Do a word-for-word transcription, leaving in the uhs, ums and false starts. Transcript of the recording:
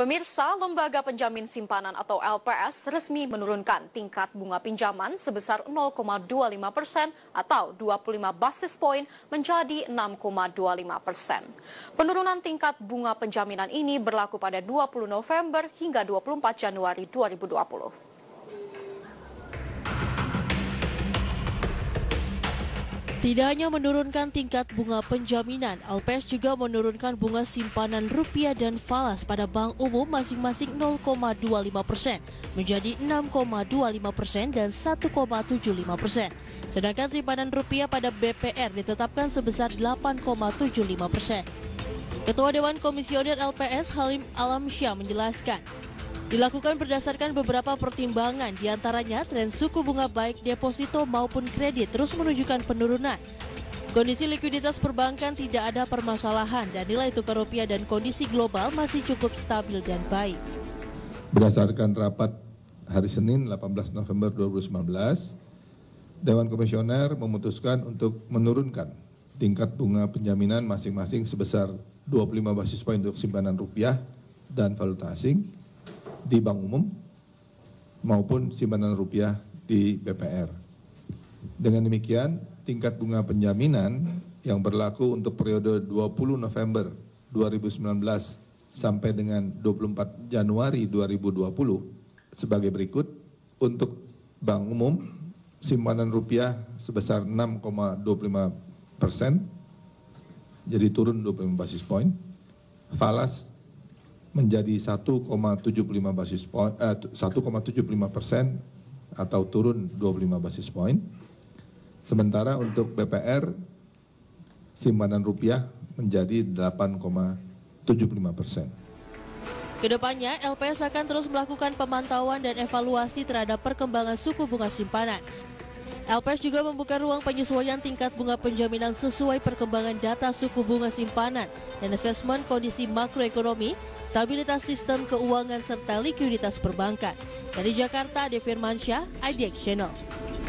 Pemirsa, Lembaga Penjamin Simpanan atau L P S resmi menurunkan tingkat bunga pinjaman sebesar nol koma dua lima persen atau dua puluh lima basis poin menjadi enam koma dua lima persen. Penurunan tingkat bunga penjaminan ini berlaku pada dua puluh November hingga dua puluh empat Januari dua ribu dua puluh. Tidak hanya menurunkan tingkat bunga penjaminan, L P S juga menurunkan bunga simpanan rupiah dan falas pada bank umum masing-masing nol koma dua lima persen menjadi enam koma dua lima persen dan satu koma tujuh lima persen. Sedangkan simpanan rupiah pada B P R ditetapkan sebesar delapan koma tujuh lima persen. Ketua Dewan Komisioner L P S Halim Alamsyah menjelaskan, dilakukan berdasarkan beberapa pertimbangan, diantaranya tren suku bunga baik deposito maupun kredit terus menunjukkan penurunan. Kondisi likuiditas perbankan tidak ada permasalahan dan nilai tukar rupiah dan kondisi global masih cukup stabil dan baik. Berdasarkan rapat hari Senin delapan belas November dua ribu sembilan belas, Dewan Komisioner memutuskan untuk menurunkan tingkat bunga penjaminan masing-masing sebesar dua puluh lima basis poin untuk simpanan rupiah dan valuta asing di bank umum maupun simpanan rupiah di B P R. Dengan demikian, tingkat bunga penjaminan yang berlaku untuk periode dua puluh November dua ribu sembilan belas sampai dengan dua puluh empat Januari dua ribu dua puluh sebagai berikut: untuk bank umum simpanan rupiah sebesar enam koma dua lima persen, jadi turun dua puluh lima basis poin, falas menjadi satu koma tujuh lima basis poin eh, satu koma tujuh lima persen atau turun dua puluh lima basis poin. Sementara untuk B P R simpanan rupiah menjadi delapan koma tujuh lima persen. Kedepannya L P S akan terus melakukan pemantauan dan evaluasi terhadap perkembangan suku bunga simpanan. L P S juga membuka ruang penyesuaian tingkat bunga penjaminan sesuai perkembangan data suku bunga simpanan dan asesmen kondisi makroekonomi, stabilitas sistem keuangan serta likuiditas perbankan. Dari Jakarta, De Firmansyah, I D X Channel.